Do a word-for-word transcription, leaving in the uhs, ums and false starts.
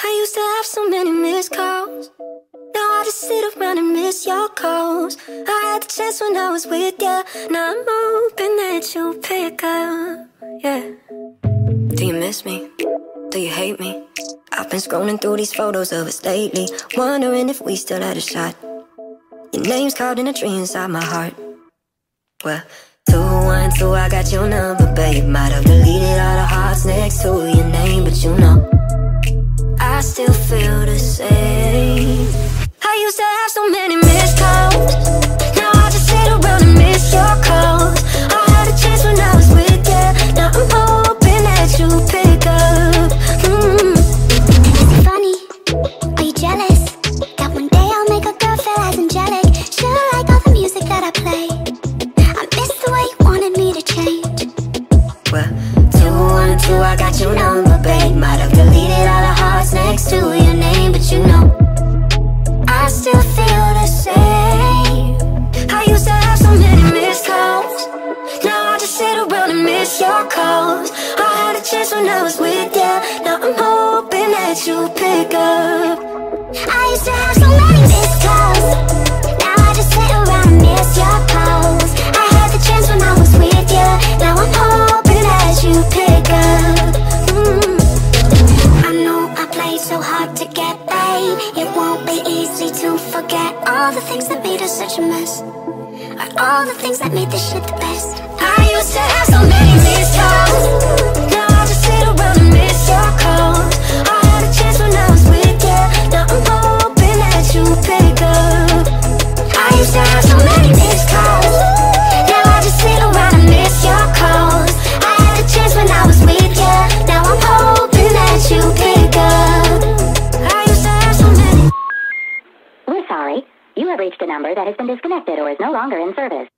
I used to have so many missed calls. Now I just sit around and miss your calls. I had the chance when I was with ya. Now I'm hoping that you pick up. Yeah. Do you miss me? Do you hate me? I've been scrolling through these photos of us lately, wondering if we still had a shot. Your name's carved in a tree inside my heart. Well, two one two, I got your number, babe. Might have deleted all the hearts next to your name, but you know I still feel the same. I used to have so many missed calls. Now I just sit around and miss your calls. I had a chance when I was with you. Now I'm hoping that you pick up. Mm. Is it funny? Are you jealous? That one day I'll make a girl feel as angelic. She'll like all the music that I play. I miss the way you wanted me to change. Well, two one two, I got your number, babe. Might have deleted all the hearts next to your name, but you know I still feel the same. I used to have so many missed calls. Now I just sit around and miss your calls. I had a chance when I was with you. Now I'm hoping that you pick up. I used to have so many missed calls. Now I just sit around and miss your calls. I had the chance when I was with you. Now I'm hoping that you pick up. Mm. I know I played so hard to get back. It won't be easy to forget all the things that made us such a mess, or all the things that made this shit the best. I used to have so many missed calls. Now I just sit around and miss your calls. I had a chance when I was with you. Now I'm hoping that you pick up. I used to have so many missed calls. Now I just sit around and miss your calls. I had a chance when I was with you. Now I'm hoping that you pick up. You have reached a number that has been disconnected or is no longer in service.